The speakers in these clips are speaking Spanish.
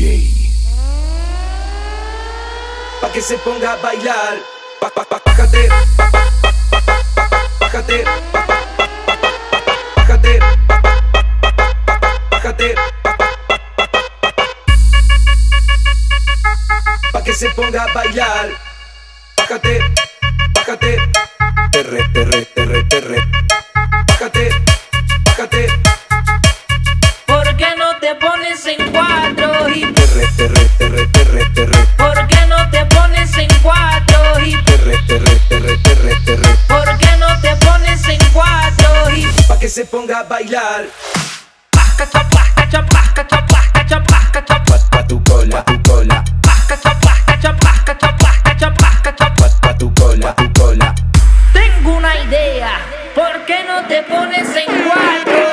DJ. Pa' que se ponga a bailar. Bájate, bájate, bájate, bájate. Pa' que se ponga a bailar. Bájate, bájate. Terre, terre, terre, terre. Bájate, bájate. ¿Por qué no te pones en cuatro y terre, terre, terre, terre, terre? ¿Por qué no te pones en cuatro y terre, terre, terre, terre, terre? ¿Por qué no te pones en cuatro y pa' que se ponga a bailar? Pasca, chapasca, chapasca, chapasca, chapasca, chapasca, pa' tu cola, pa' tu cola. Pasca, chapasca, chapasca, chapasca, chapasca, chapasca, pa' tu cola, pa' tu cola. Tengo una idea, ¿por qué no te pones en cuatro?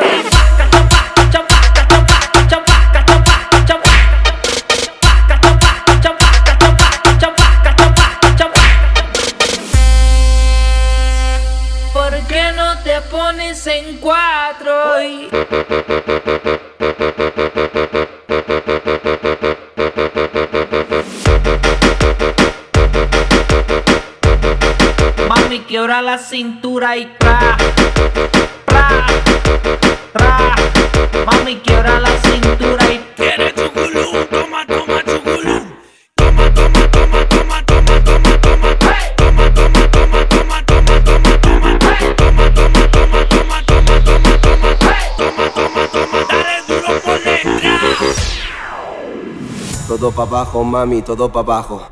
Pones en cuatro y mami quiebra la cintura y tra, tra, tra. Mami quiebra la cintura y quiere chuculú, toma, toma chuculú. Todo pa' abajo, mami, todo pa' abajo.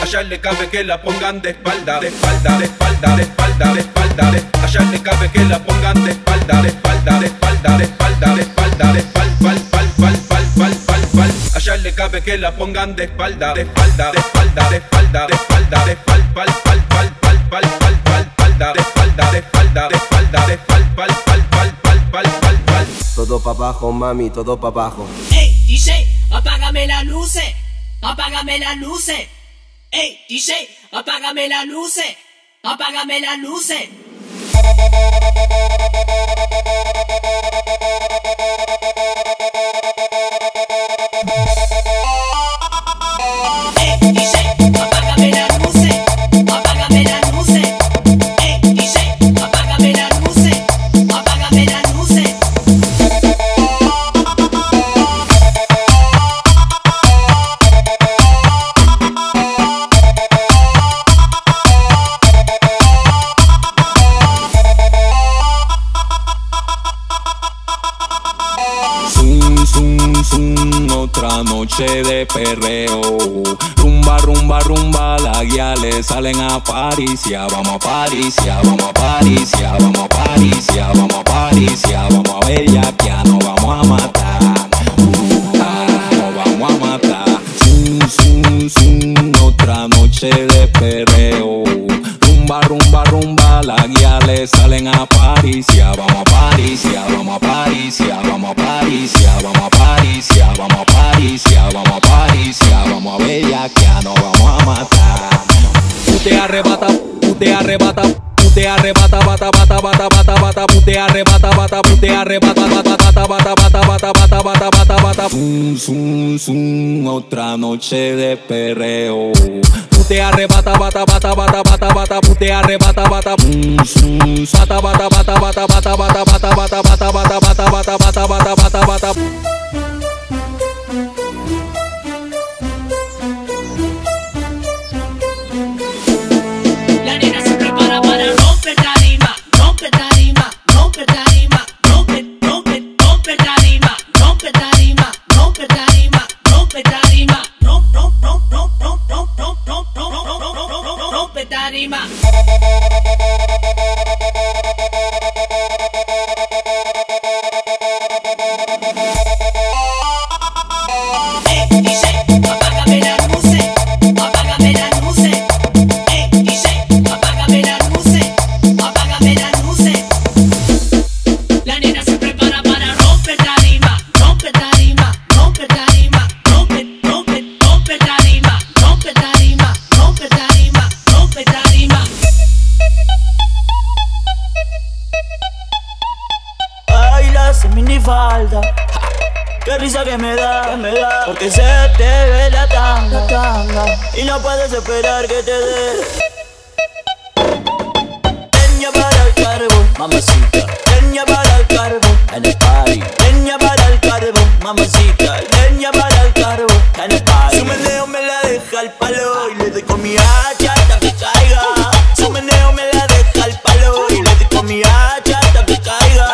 Allá le cabe que la pongan de espalda, de espalda, de espalda, de espalda, de espalda, de espalda. Allá le cabe que la pongan de espalda, de espalda, de espalda, de espalda, de espalda, de espalda, de espalda. Allá le cabe que la pongan de espalda, de espalda, de espalda, de espalda, de espalda, de espalda, de espalda, de espalda, de espalda, de espalda. Pal, pal, pal, pal, pal, pal, pal. Todo pa' abajo, mami, todo pa' abajo. Ey, DJ, apágame las luces, apágame las luces. Ey, DJ, apágame las luces, apágame las luces. Ey, DJ, apágame las luces, apágame las luces. Ey, DJ, apágame las luces. Noche de perreo, rumba, rumba, rumba, la guía le salen a pariciar, vamos a pariciar, vamos a pariciar, vamos a pariciar, vamos a pariciar, vamos a bella que ya no vamos a matar, no vamos a matar. Zum, zum, zum, otra noche de perreo, rumba, rumba, rumba, la guía le salen a pariciar, vamos a pariciar, vamos a pariciar, vamos a pariciar, vamos a pariciar, vamos a pariciar, vamos a bellaquear, no vamos a matar. Usted arrebata, bata, bata, bata, bata, bata, bata, bata, bata, bata, bata, bata, bata, bata. Zum, zum, zum, otra noche de perreo. Te arrebata, bata, bata, bata, bata, bata, te arrebata, bata, bata, bata, bata, bata, bata, bata, bata, bata, bata, bata, bata, bata, bata, bata, bata, bata. La nena se prepara para romper tarima, romper tarima, romper tarima, romper, romper, romper tarima, romper tarima, romper tarima, romper tarima, romp, romp, romp, romp, romp, romp, romp. Rompe tarima. minifalda. Qué risa que me da, porque se te ve la tanga, la tanga. Y no puedes esperar que te dé. Leña para el carbón, mamacita. Leña para el carbón, en el party. Leña para el carbón, mamacita. Leña para el carbón, en el party. Su meneo me la deja al palo y le doy con mi hacha hasta que caiga. Su meneo me la deja al palo y le doy con mi hacha hasta que caiga.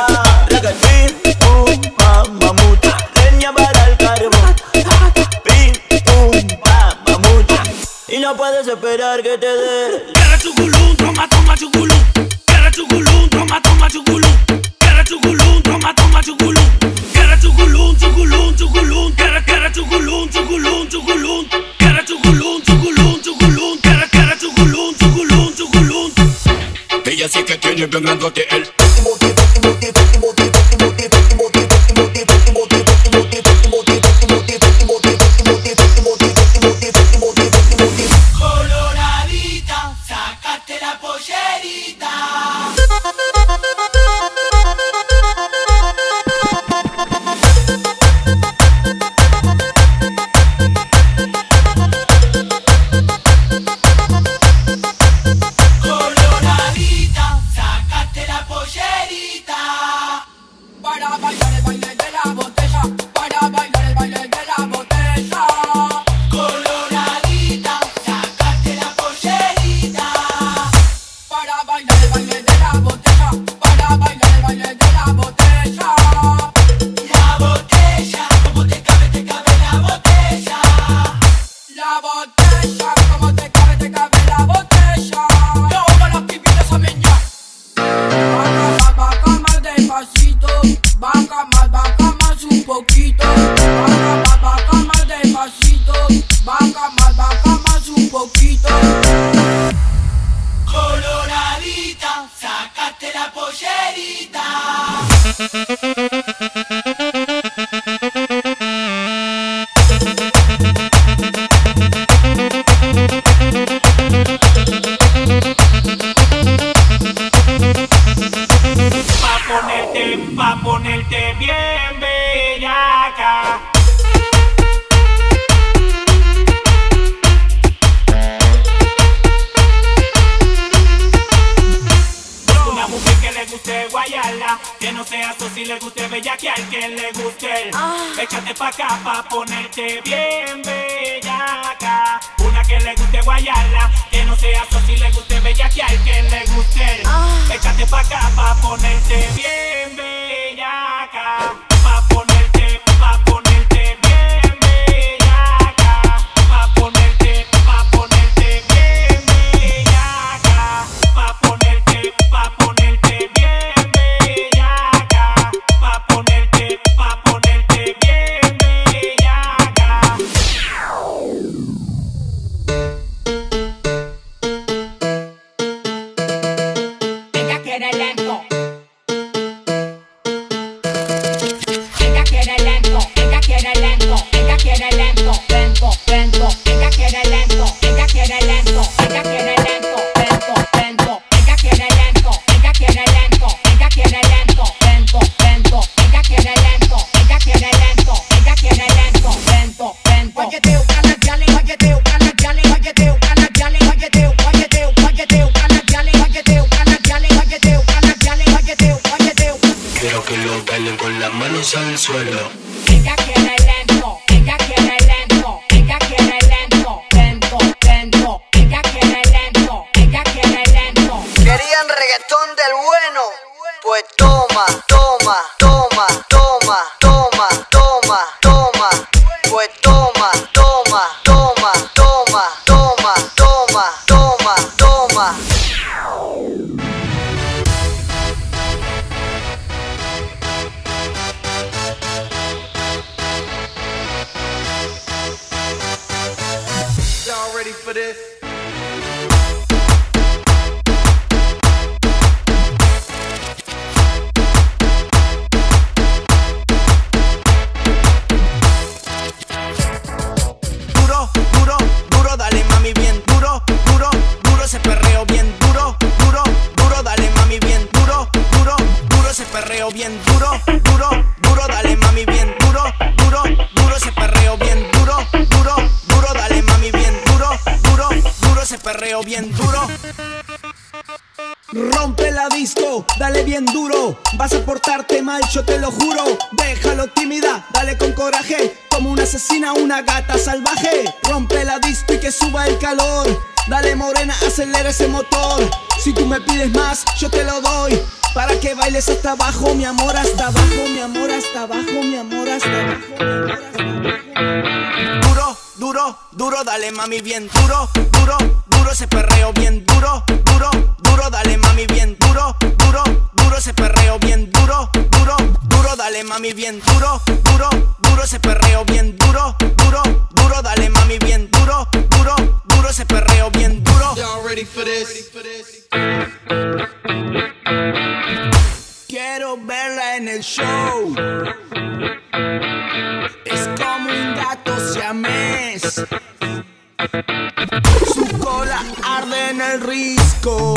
No puedes esperar que te dé. Guerra chuculú, toma chuculú. Guerra chuculú, toma chuculú. Guerra chuculú, toma chuculú. Guerra chuculú, chuculú. Guerra chuculú, chuculú. Guerra chuculú, chuculú. Guerra chuculú, chuculú. Ella sí que tiene bien grandote el. Bien duro, duro. Rompe la disco, dale bien duro. Vas a portarte mal, yo te lo juro. Déjalo tímida, dale con coraje, como una asesina, una gata salvaje. Rompe la disco y que suba el calor. Dale morena, acelera ese motor. Si tú me pides más, yo te lo doy. Para que bailes hasta abajo, mi amor, hasta abajo, mi amor, hasta abajo, mi amor, hasta abajo, mi amor, hasta abajo. Duro, duro, duro, dale mami bien duro, duro, duro, ese perreo bien duro, duro, duro, dale mami bien duro, duro, duro, ese perreo bien duro, duro, duro, dale mami bien duro, duro, duro, ese perreo bien duro, duro, duro, dale mami bien duro, duro, duro, ese perreo bien duro. Y'all ready for this? Quiero verla en el show. Es como un gato siamés. Su cola arde en el risco.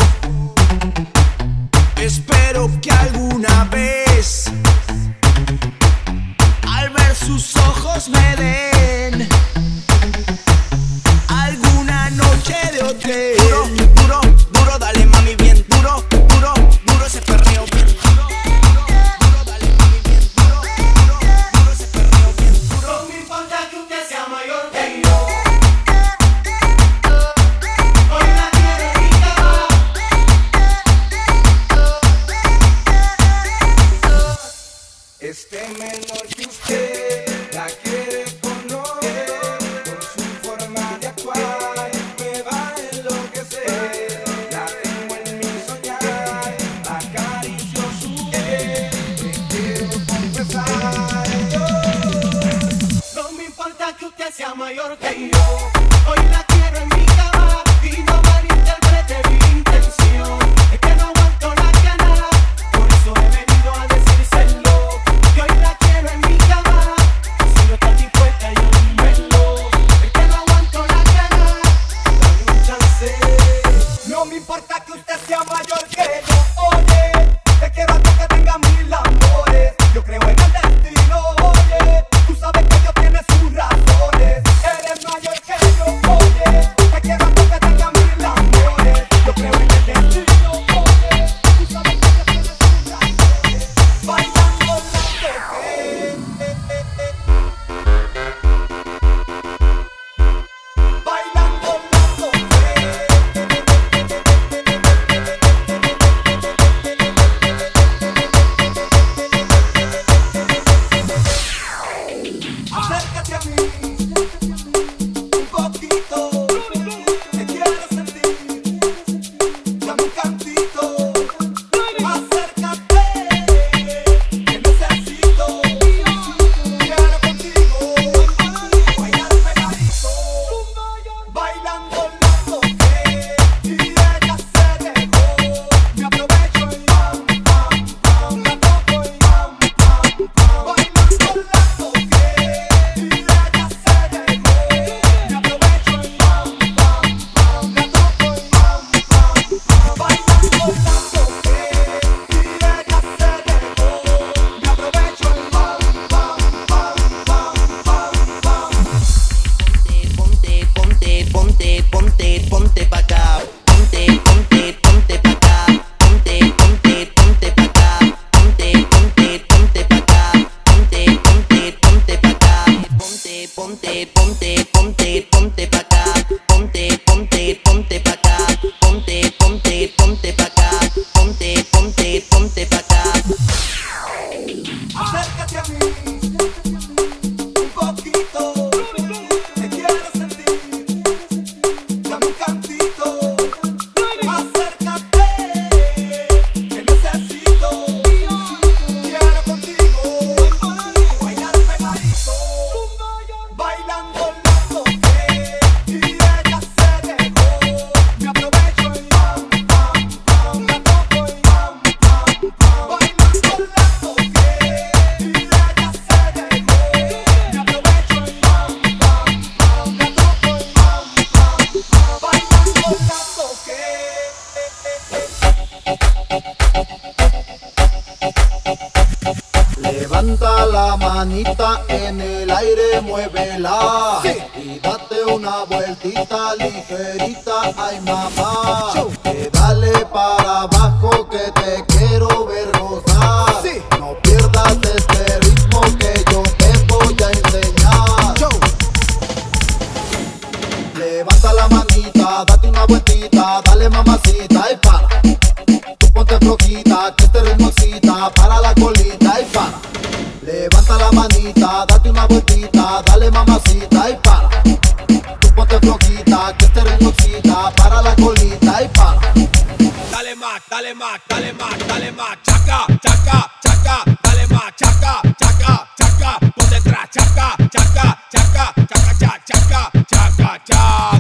Espero que alguna vez, al ver sus ojos, me den alguna noche de hotel. Duro, duro, duro, dale mami bien duro, duro, duro, ese perreo bien duro. Este menor que usted la quiere conocer, con su forma de actuar me va a enloquecer. La tengo en mi soñar, acaricio su piel, te quiero confesar. No me importa que usted sea mayor que yo, hoy la quiero en mi cama y no malinterprete mi intención. Es que no aguanto la gana, por eso he venido a decírselo. Yo la quiero en mi cama, si no estás dispuesta yo dímelo. Es que no aguanto la gana, dame un chance. No me importa que usted sea mayor que yo, oye. Te quiero hasta que tenga mil amores. Yo creo en el destino, oye. Tú sabes que Dios tiene sus razones. Eres mayor que yo, oye. Te quiero hasta que tenga mil amores. Yo creo en el destino, oye. Tú sabes que Dios tiene sus razones. Bailando la acércate a mí, un poquito, te quiero sentir, dame un cantito, acércate, te necesito, quiero contigo, bailar pegadito, bailando la toqué, y ella se dejó, me aprovecho y pam, pam, pam, la toco y pam, pam, pam, bailando la toqué. Y ella se dejó, me aprovecho y pam, pam, pam, la toco y pam, pam, pam, bailando la toqué. Y ella se dejó, me aprovecho y pam, pam, pam, pam, pam, pam. Ponte, ponte, ponte, ponte, ponte pa' acá. Ponte, ponte, ponte pa' acá. Ponte, ponte, ponte pa' acá. Ponte, ponte, ponte pa' acá. Ponte, ponte, ponte pa' acá. Ponte, ponte, ponte, ponte, ponte pa' acá. Ponte, ponte, ponte pa' acá. Ponte, ponte, ponte pa' acá. Ponte, ponte, ponte pa' acá. acércate a mí, un poquito, te quiero sentir, dame un cantito, acércate, te necesito, quiero contigo, bailar pegadito, bailando la toqué, y ella se dejó, me aprovecho y pam, pam, pam, la toco y pam, pam, pam, bailando la toqué, y ella se dejó, me aprovecho y pam, pam, pam, la toco y pam, pam, pam, bailando la toqué. Levanta la manita en el aire, muévela y date una vueltita ligerita, ay mamá, que dale para abajo. troquita, que este ritmoxita, para la colita y para. Levanta la manita, date una vueltita, dale mamacita y para. Tú ponte troquita, que este ritmoxita, para la colita y para. Dale más, dale más, dale más, dale más, chaca, chaca, chaca, dale más, chaca, chaca, chaca, por detrás, chaca, chaca, chaca, chaca, chaca, chaca, chaca, chaca.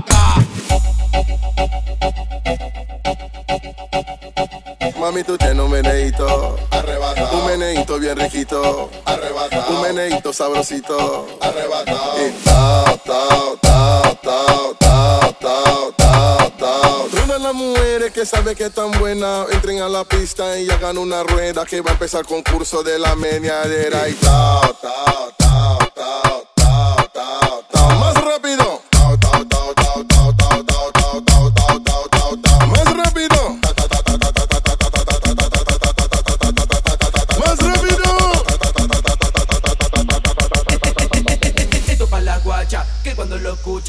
Mami, tú tienes un meneíto, arrebata. Un meneíto bien riquito, arrebata. Un meneíto sabrosito, arrebata. Y tao, tao, tao, tao, tao, tao, tao, tao. Todas las mujeres que saben que están buenas entren a la pista y hagan una rueda que va a empezar el concurso de la meneadera. Y tao, tao, tao, tao, tao, tao, tao. Más rápido. Tao, tao, tao, tao, tao, tao, tao, tao, tao, tao, tao, tao, tao. Más rápido.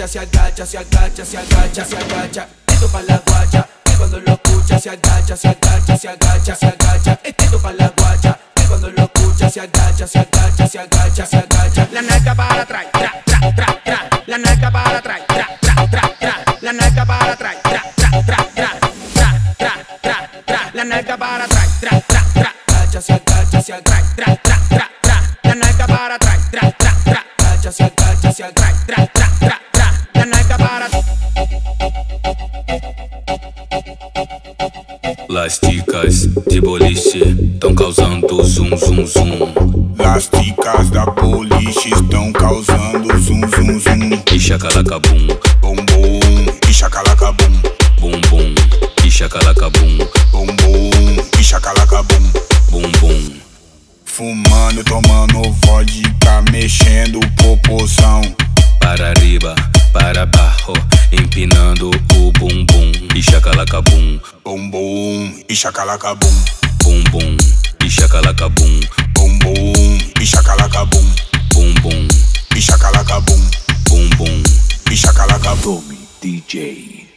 Se agacha, se agacha, se agacha, se agacha. Esto pa' la guacha, que cuando lo escucha, se agacha, se agacha, se agacha, se agacha. Esto pa' la guacha, que cuando lo escucha, se agacha, se agacha, se agacha, se agacha. La nalga para atrás, tra, tra, tra, tra. La nalga para atrás, tra, tra, tra, tra. La nalga para atrás, tra, tra, tra, tra, tra, tra, tra. La nalga para atrás, tra, tra, tra. Agacha, se agacha, se agacha, tra, tra, tra, tra. La nalga para atrás, tra, tra, tra. Agacha, se agacha, se agacha, tra, tra, tra. Las ticas de boliche estão causando zoom, zoom, zoom. Las ticas da boliche estão causando zoom, zoom, zoom. E chacalacabum, bom, bom. E chacalacabum, bom, bom. E chacalacabum, bom, bom. E chacalacabum, bom, bom. Fumando, tomando vodka, mexendo o popozão. Para riba, para baixo, empinando o bumbum. E chacalacabum, bumbum. E chacalacabum, bumbum. E chacalacabum, bumbum. E chacalacabum, bumbum. E chacalacabum, bumbum. E chacalacabum, DJ.